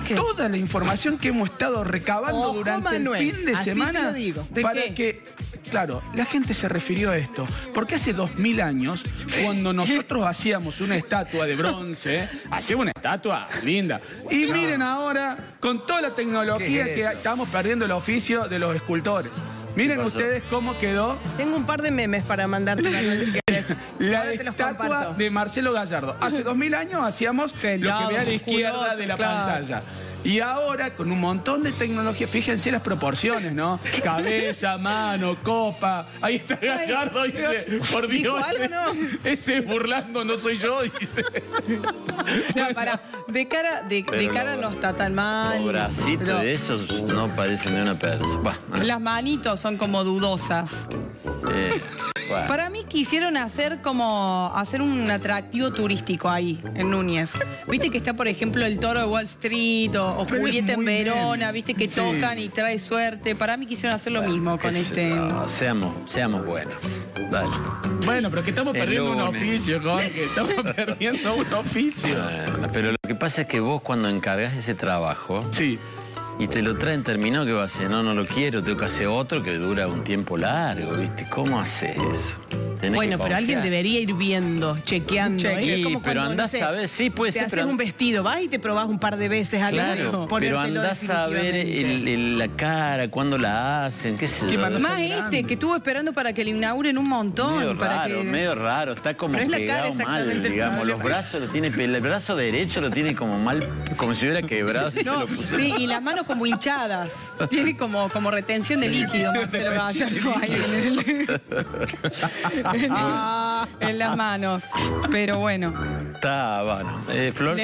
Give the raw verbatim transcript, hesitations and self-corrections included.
toda la información que hemos estado recabando Ojo, durante Manuel, el fin de semana para qué? que, claro, la gente se refirió a esto. Porque hace dos mil años, cuando nosotros hacíamos una estatua de bronce, hacíamos una estatua linda. Y miren ahora, con toda la tecnología es que estamos perdiendo el oficio de los escultores. Miren ustedes cómo quedó. Tengo un par de memes para mandarte. La estatua de Marcelo Gallardo. Hace dos mil años hacíamos Felado, lo que ve a la izquierda de la claro. pantalla. Y ahora, con un montón de tecnología, fíjense las proporciones, ¿no? Cabeza, mano, copa. Ahí está Gallardo, Ay, dice, Dios, por Dios, ese, no? ese burlando no soy yo, dice. No, para, de cara, de, de cara lo, no está tan mal. Los bracitos pero... de esos no parecen de una persona. Las manitos son como dudosas. Sí. Bueno. Para mí quisieron hacer como hacer un atractivo turístico ahí, en Núñez. Viste que está, por ejemplo, el toro de Wall Street o, o Julieta en Verona, bien. viste que sí. tocan y trae suerte. Para mí quisieron hacer lo bueno, mismo con este... No, seamos, seamos buenos. Dale. Bueno, pero que estamos perdiendo un oficio, Jorge. Estamos perdiendo un oficio. Bueno, pero lo que pasa es que vos cuando encargás ese trabajo... Sí. Y te lo traen terminado, ¿qué vas a hacer? No, no lo quiero, tengo que hacer otro que dura un tiempo largo, ¿viste? ¿Cómo haces eso? Tenés bueno, pero alguien debería ir viendo, chequeando. Cheque, ¿eh? Como pero andás no sé, a ver, sí, puede te ser. Te haces pero... un vestido, vas y te probás un par de veces algo. Claro, pero andás a ver el, el, la cara, cuándo la hacen, qué sé yo. Más este, que estuvo esperando para que le inauguren un montón. Medio para raro, que... medio raro, está como pero pegado es la cara mal, digamos. Mal. Los brazos lo tiene, el brazo derecho lo tiene como mal, como si hubiera quebrado y no, se lo puso. Sí, y las manos como hinchadas. Tiene como, como retención de líquido, Marcelo Gallardo. En, en las manos, pero bueno. Está, bueno. Eh, Flor.